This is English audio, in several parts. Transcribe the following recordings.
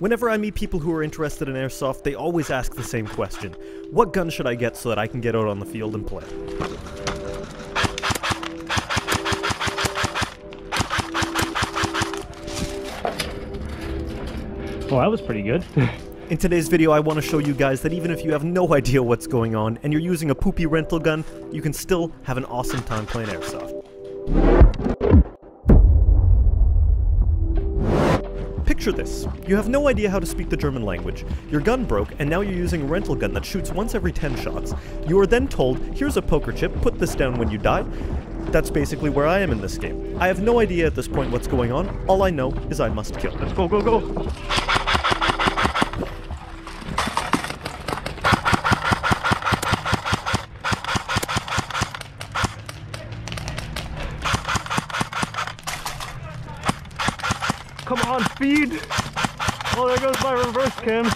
Whenever I meet people who are interested in airsoft, they always ask the same question. What gun should I get so that I can get out on the field and play? Well, that was pretty good. In today's video, I want to show you guys that even if you have no idea what's going on and you're using a poopy rental gun, you can still have an awesome time playing airsoft. Picture this. You have no idea how to speak the German language. Your gun broke, and now you're using a rental gun that shoots once every 10 shots. You are then told, here's a poker chip, put this down when you die. That's basically where I am in this game. I have no idea at this point what's going on. All I know is I must kill. Let's go, go, go! Come on, speed! Oh, there goes my reverse cam.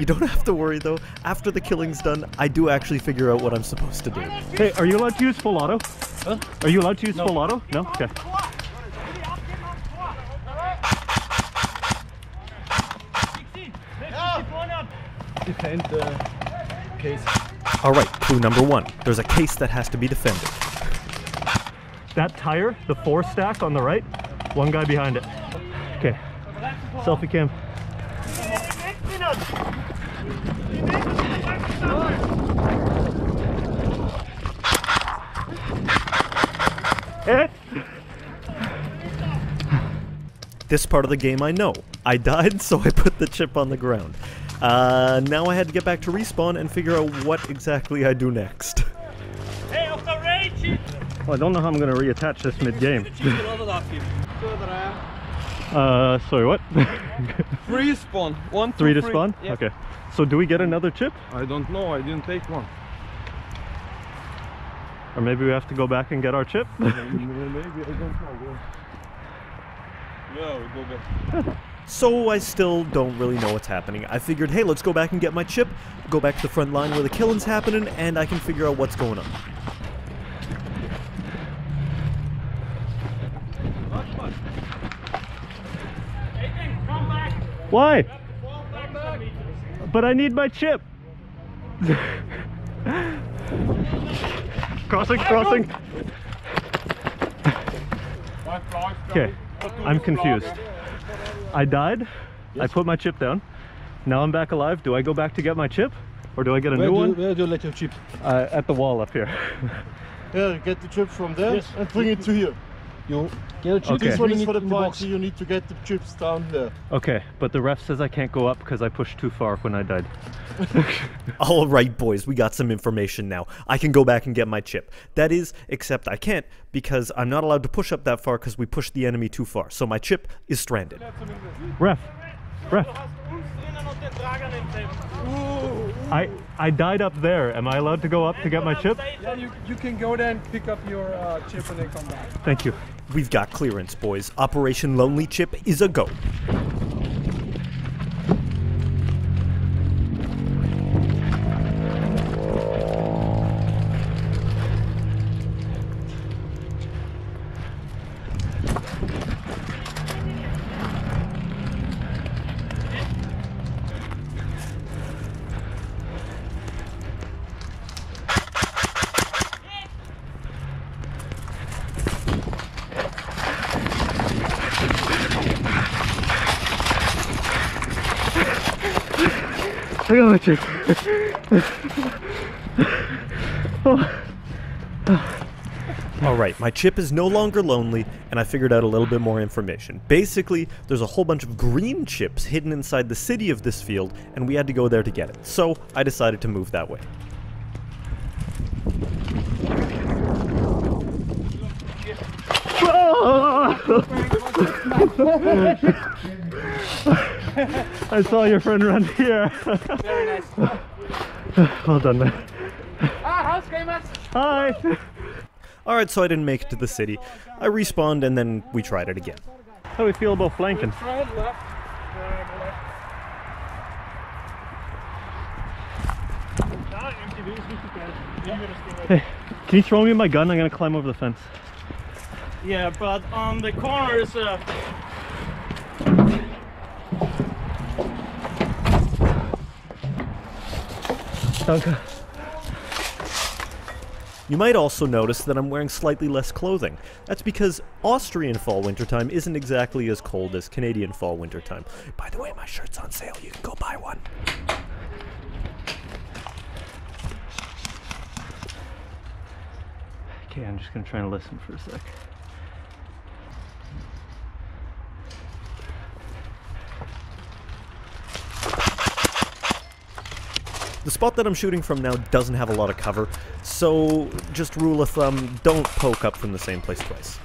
You don't have to worry though, after the killing's done, I do actually figure out what I'm supposed to do. Hey, are you allowed to use full auto? Huh? Are you allowed to use full auto? No? Okay. Defend the case. Alright, clue number one. There's a case that has to be defended. That tire, the 4 stack on the right, one guy behind it. Okay, selfie cam. This part of the game I know. I died, so I put the chip on the ground. Now I had to get back to respawn and figure out what exactly I do next. Well, I don't know how I'm going to reattach this mid-game. Sorry, what? Free spawn. 1, 2, 3. 3 to spawn? Yeah. Okay. So do we get another chip? I don't know, I didn't take one. Or maybe we have to go back and get our chip? Maybe, I don't know. No, go back. So I still don't really know what's happening. I figured, hey, let's go back and get my chip, go back to the front line where the killing's happening, and I can figure out what's going on. Why? But I need my chip. Crossing, crossing. Okay, I'm confused. I died, yes. I put my chip down, now I'm back alive. Do I go back to get my chip? Or do I get a new one? Where do you let your chip? At the wall up here. Yeah, get the chip from there, yes, and bring it to here. You get a chip, okay. This one is for the party, you need to get the chips down there. Okay, but the ref says I can't go up because I pushed too far when I died. Alright boys, we got some information now. I can go back and get my chip. That is, except I can't because I'm not allowed to push up that far because we pushed the enemy too far. So my chip is stranded. Ref! Ref! I died up there. Am I allowed to go up to get my chip? Yeah, you can go there and pick up your chip and then come back. Thank you. We've got clearance, boys. Operation Lonely Chip is a go. I got my chip. Alright, my chip is no longer lonely, and I figured out a little bit more information. Basically, there's a whole bunch of green chips hidden inside the city of this field, and we had to go there to get it. So, I decided to move that way. I saw your friend run here. Very nice. Well done, man. Hi! Alright, so I didn't make it to the city. I respawned and then we tried it again. How do we feel about flanking? Hey, can you throw me my gun? I'm gonna climb over the fence. Yeah, but on the corners. Okay. You might also notice that I'm wearing slightly less clothing. That's because Austrian fall wintertime isn't exactly as cold as Canadian fall wintertime. By the way, my shirt's on sale. You can go buy one. Okay, I'm just gonna try and listen for a sec. The spot that I'm shooting from now doesn't have a lot of cover, so just rule of thumb, don't poke up from the same place twice.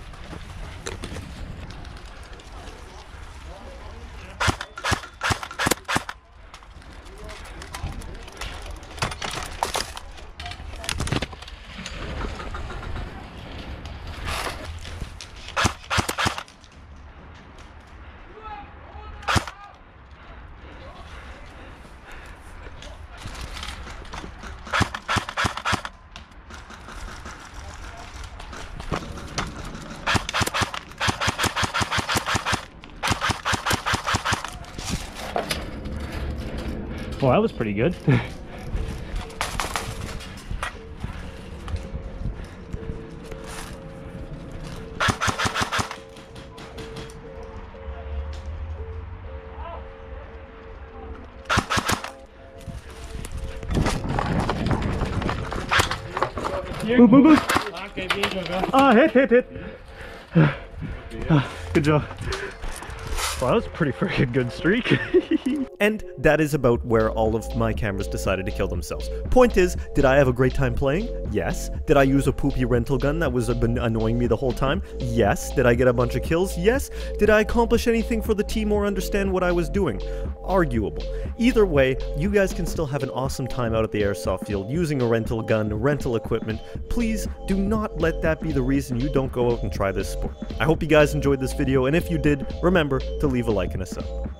Well, that was pretty good. Boop, boop, boop. Ah, hit, hit, hit. Good job. Well, that was a pretty freaking good streak. And that is about where all of my cameras decided to kill themselves. Point is, did I have a great time playing? Yes. Did I use a poopy rental gun that was annoying me the whole time? Yes. Did I get a bunch of kills? Yes. Did I accomplish anything for the team or understand what I was doing? Arguable. Either way, you guys can still have an awesome time out at the airsoft field using a rental gun, rental equipment. Please do not let that be the reason you don't go out and try this sport. I hope you guys enjoyed this video, and if you did, remember to leave a like and a sub.